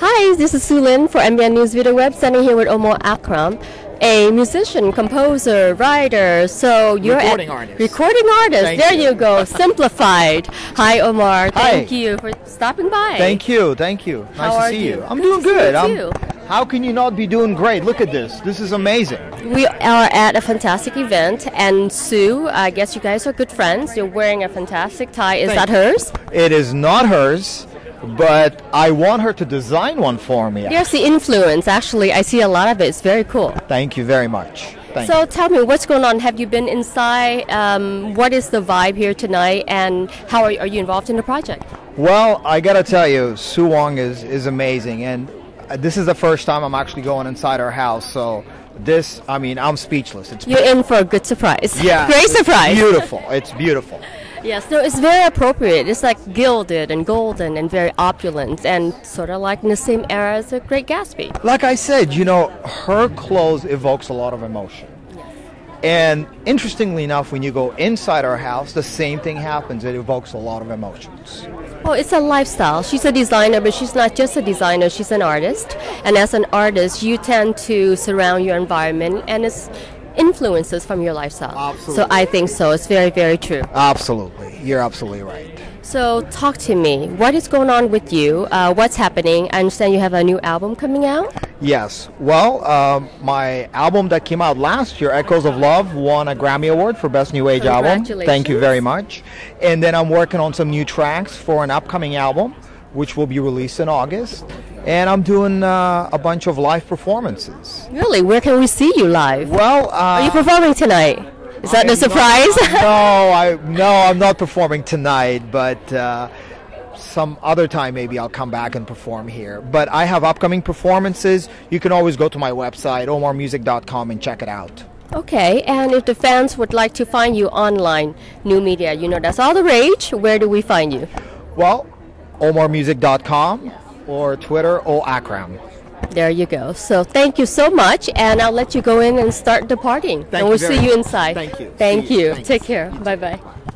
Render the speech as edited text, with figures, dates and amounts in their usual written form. Hi, this is Sue Lin for MBN News Video Web, standing here with Omar Akram, a musician, composer, writer, so you're recording artist. There you go, simplified. Hi, Omar. Thank you for stopping by. Thank you. Nice to see you. I'm doing good. How can you not be doing great? Look at this. This is amazing. We are at a fantastic event, and Sue, I guess you guys are good friends. You're wearing a fantastic tie. Is that hers? It is not hers, but I want her to design one for me. Here's the influence. Actually, I see a lot of it. It's very cool. Thank you very much. So tell me, what's going on? Have you been inside? What is the vibe here tonight, and how are you involved in the project? Well, I got to tell you, Sue Wong is amazing, and this is the first time I'm actually going inside her house, so this, I mean, I'm speechless. You're in for a good surprise. Yeah. Great surprise. Beautiful. It's beautiful. Yes, no, it's very appropriate. It's like gilded and golden and very opulent and sort of like in the same era as The Great Gatsby. Like I said, you know, her clothes evokes a lot of emotion. Yes. And interestingly enough, when you go inside her house, the same thing happens. It evokes a lot of emotions. Oh, it's a lifestyle. She's a designer, but she's not just a designer. She's an artist. And as an artist, you tend to surround your environment and it's influences from your lifestyle. Absolutely. So I think so. It's very, very true. Absolutely. You're absolutely right. So talk to me. What is going on with you? What's happening? I understand you have a new album coming out? Yes. Well, my album that came out last year, Echoes of Love, won a Grammy Award for Best New Age Album. Thank you very much. And then I'm working on some new tracks for an upcoming album, which will be released in August. And I'm doing a bunch of live performances. Really? Where can we see you live? Well, are you performing tonight? Is that a surprise? No, I'm not performing tonight, but some other time maybe I'll come back and perform here. But I have upcoming performances. You can always go to my website, omarmusic.com, and check it out. Okay, and if the fans would like to find you online, new media, you know that's all the rage. Where do we find you? Well, omarmusic.com or Twitter, oAkram. There you go. So thank you so much, and I'll let you go in and start the partying. And we'll see you inside. Thank you. Thank you. Take care. Bye-bye.